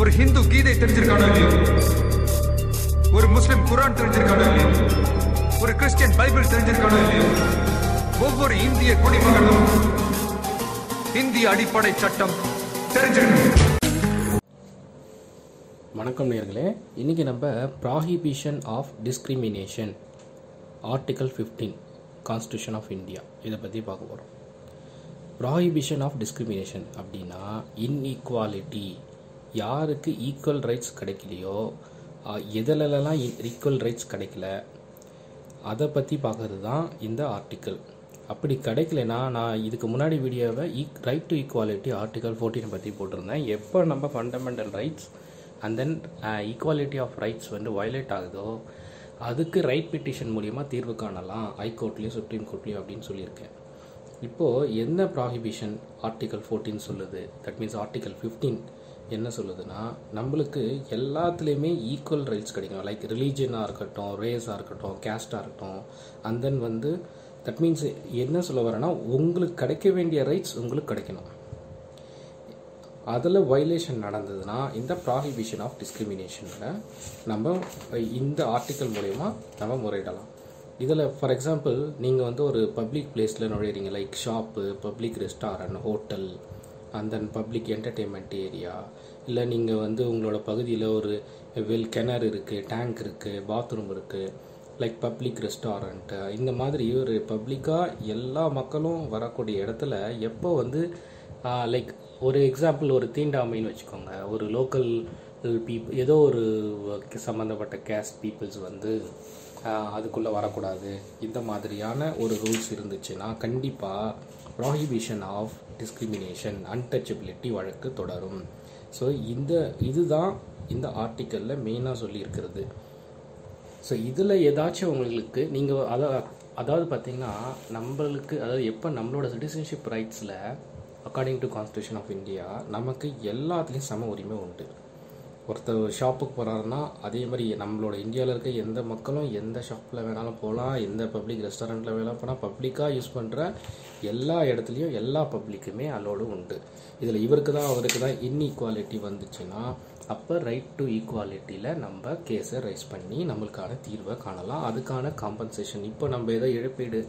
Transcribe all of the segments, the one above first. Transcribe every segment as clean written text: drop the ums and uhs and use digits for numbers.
ஒரு ஹிந்து கீதை தெரிஞ்சிருக்கானோ இல்லையோ, ஒரு முஸ்லிம் குர்ஆன் தெரிஞ்சிருக்கானோ இல்லையோ, ஒரு கிறிஸ்டியன் பைபிள் தெரிஞ்சிருக்கானோ இல்லையோ, ஒவ்வொரு இந்திய குடிமகனும் இந்திய அடிப்படை சட்டம் தெரிஞ்சிருக்கணும். வணக்கம் நேயர்களே, இன்றைக்கி நம்ம prohibition of discrimination article 15 constitution of India இதை பற்றி பார்க்க போகிறோம். ப்ராஹிபிஷன் ஆஃப் டிஸ்கிரிமினேஷன் அப்படின்னா இன்இக்வாலிட்டி, யாருக்கு ஈக்குவல் ரைட்ஸ் கிடைக்கலையோ, எதிலெல்லாம் ஈக்குவல் ரைட்ஸ் கிடைக்கல, அதை பற்றி பார்க்குறது தான் இந்த ஆர்டிக்கல். அப்படி கிடைக்கலனா, நான் இதுக்கு முன்னாடி வீடியோவை ரைட் டு ஈக்குவாலிட்டி ஆர்டிக்கல் 14 பற்றி போட்டிருந்தேன். எப்போ நம்ம fundamental rights and then equality of rights வந்து வயலேட் ஆகுதோ, அதுக்கு ரைட் பெட்டிஷன் மூலிமா தீர்வு காணலாம் ஹைகோர்ட்லேயும் சுப்ரீம் கோர்ட்லேயும் அப்படின்னு சொல்லியிருக்கேன். இப்போது என்ன ப்ராஹிபிஷன் ஆர்டிக்கல் 14 சொல்லுது, தட் மீன்ஸ் ஆர்டிக்கல் 15 என்ன சொல்லுதுன்னா, நம்மளுக்கு எல்லாத்துலேயுமே ஈக்குவல் ரைட்ஸ் கிடைக்கும். லைக் ரிலீஜனாக இருக்கட்டும், ரேஸாக இருக்கட்டும், கேஸ்டாக இருக்கட்டும், அண்ட் தென் வந்து தட் மீன்ஸ் என்ன சொல்ல வரேன்னா, உங்களுக்கு கிடைக்க வேண்டிய ரைட்ஸ் உங்களுக்கு கிடைக்கணும். அதில் வயலேஷன் நடந்ததுன்னா இந்த ப்ராஹிபிஷன் ஆஃப் டிஸ்கிரிமினேஷனில் நம்ம இந்த ஆர்டிக்கல் மூலமா நம்ம முறையிடலாம். இதில் ஃபார் எக்ஸாம்பிள், நீங்கள் வந்து ஒரு பப்ளிக் பிளேஸில் நுழையிறீங்க, like shop, public restaurant, hotel, and then public entertainment area, இல்லை நீங்கள் வந்து உங்களோட பகுதியில் ஒரு கிணறு இருக்குது, டேங்க் இருக்குது, பாத்ரூம் இருக்குது, லைக் பப்ளிக் ரெஸ்டாரண்ட்டு, இந்த மாதிரி ஒரு பப்ளிக்காக எல்லா மக்களும் வரக்கூடிய இடத்துல எப்போ வந்து லைக் ஒரு எக்ஸாம்பிள் ஒரு தீண்டாமைன்னு வச்சுக்கோங்க, ஒரு லோக்கல் பீப்புள் ஏதோ ஒரு சம்மந்தப்பட்ட கேஸ்ட் பீப்புள்ஸ் வந்து அதுக்குள்ளே வரக்கூடாது, இந்த மாதிரியான ஒரு ரூல்ஸ் இருந்துச்சுன்னா கண்டிப்பாக ப்ராஹிபிஷன் ஆஃப் டிஸ்கிரிமினேஷன் அன்டச்சபிலிட்டி வழக்கு தொடரும். ஸோ இதுதான் இந்த ஆர்டிக்கலில் மெயினாக சொல்லியிருக்கிறது. ஸோ இதில் ஏதாச்சும் உங்களுக்கு நீங்கள் அதாவது பார்த்திங்கன்னா, நம்மளுக்கு அதாவது எப்போ நம்மளோட சிட்டிசன்ஷிப் ரைட்ஸில் according to constitution of India நமக்கு எல்லாத்துலேயும் சம உரிமை உண்டு. ஒருத்தர் ஷாப்புக்கு போகிறாருன்னா அதே மாதிரி நம்மளோட இந்தியாவில் இருக்க எந்த மக்களும் எந்த ஷாப்பில் வேணாலும் போகலாம், எந்த பப்ளிக் ரெஸ்டாரண்ட்டில் வேணாலும் போனால், பப்ளிக்காக யூஸ் பண்ணுற எல்லா இடத்துலையும் எல்லா பப்ளிக்குமே அலோடு உண்டு. இதில் அவருக்கு தான் இன்இக்வாலிட்டி வந்துச்சுன்னா அப்போ ரைட் டு ஈக்குவாலிட்டியில் நம்ம கேஸை ரைஸ் பண்ணி நம்மளுக்கான தீர்வை காணலாம். அதுக்கான காம்பன்சேஷன் இப்போ நம்ம ஏதோ இழப்பீடு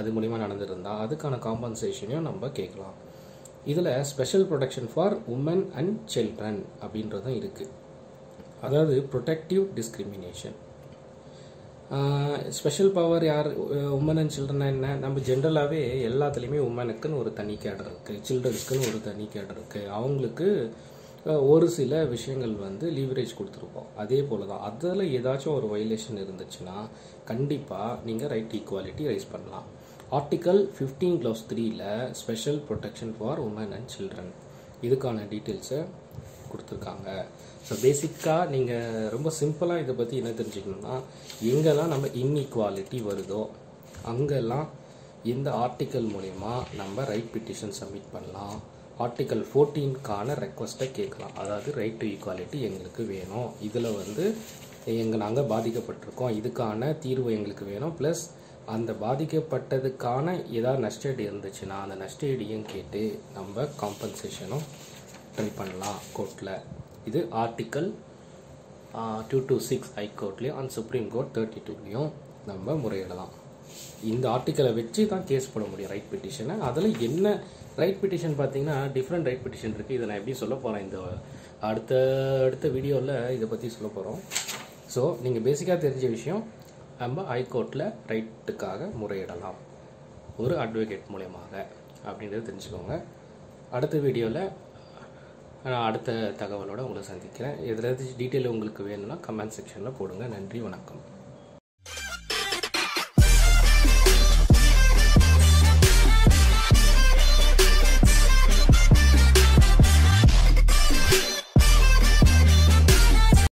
அது மூலிமா நடந்துருந்தால் அதுக்கான காம்பன்சேஷனையும் நம்ம கேட்கலாம். இதில் special protection for women and children அப்படின்றதும் இருக்குது. அதாவது ப்ரொடெக்டிவ் டிஸ்கிரிமினேஷன். ஸ்பெஷல் பவர் யார்? உமன் அண்ட் சில்ட்ரன் என்ன, நம்ம ஜென்ரலாகவே எல்லாத்துலேயுமே உமனுக்குன்னு ஒரு தனி கேடர் இருக்குது, சில்ட்ரன்ஸ்க்குன்னு ஒரு தனி கேடர் இருக்குது. அவங்களுக்கு ஒரு சில விஷயங்கள் வந்து லீவரேஜ் கொடுத்துருப்போம். அதே போல் தான் அதில் ஏதாச்சும் ஒரு வயலேஷன் இருந்துச்சுன்னா கண்டிப்பாக நீங்கள் ரைட் ஈக்குவாலிட்டி ரைஸ் பண்ணலாம். ஆர்டிக்கல் 15 க்ளவுஸ் 3ல special protection for women and children இதுக்கான டீட்டெயில்ஸை கொடுத்துருக்காங்க. ஸோ பேசிக்காக நீங்கள் ரொம்ப சிம்பிளாக இதை பற்றி என்ன தெரிஞ்சுக்கணும்னா, எங்கெல்லாம் நம்ம இன்இக்வாலிட்டி வருதோ அங்கெல்லாம் இந்த ஆர்டிக்கல் மூலமா நம்ம ரைட் பெட்டிஷன் சப்மிட் பண்ணலாம். ஆர்டிக்கல் 14க்கான ரெக்வஸ்ட்டை கேட்கலாம். அதாவது ரைட் டு ஈக்குவாலிட்டி எங்களுக்கு வேணும், இதில் வந்து நாங்கள் பாதிக்கப்பட்டிருக்கோம், இதுக்கான தீர்வு எங்களுக்கு வேணும், ப்ளஸ் அந்த பாதிக்கப்பட்டதுக்கான ஏதாவது நஷ்டஈடு இருந்துச்சுன்னா அந்த நஷ்டஈடையும் கேட்டு நம்ம காம்பன்சேஷனும் ட்ரை பண்ணலாம் கோர்ட்டில். இது ஆர்டிக்கல் 226 ஹைகோர்ட்லேயும் அண்ட் சுப்ரீம் கோர்ட் 32லேயும் நம்ம முறையிடலாம். இந்த ஆர்டிக்கலை வச்சு தான் கேஸ் போட முடியும் ரைட் பெட்டிஷனை. அதில் என்ன ரைட் பெட்டிஷன் பார்த்தீங்கன்னா டிஃப்ரெண்ட் ரைட் பெட்டிஷன் இருக்குது. இதை நான் எப்படி சொல்ல போகிறேன், இந்த அடுத்த வீடியோவில் இதை பற்றி சொல்ல போகிறோம். ஸோ நீங்கள் பேசிக்காக தெரிஞ்ச விஷயம், நம்ம ஹைகோர்ட்டில் ரைட்டுக்காக முறையிடலாம் ஒரு அட்வொகேட் மூலமாக அப்படின்றத தெரிஞ்சுக்கோங்க. அடுத்த வீடியோவில் நான் அடுத்த தகவலோடு உங்களை சந்திக்கிறேன். எதாவது டீட்டெயில் உங்களுக்கு வேணும்னா கமெண்ட் செக்ஷனில் போடுங்க. நன்றி, வணக்கம்.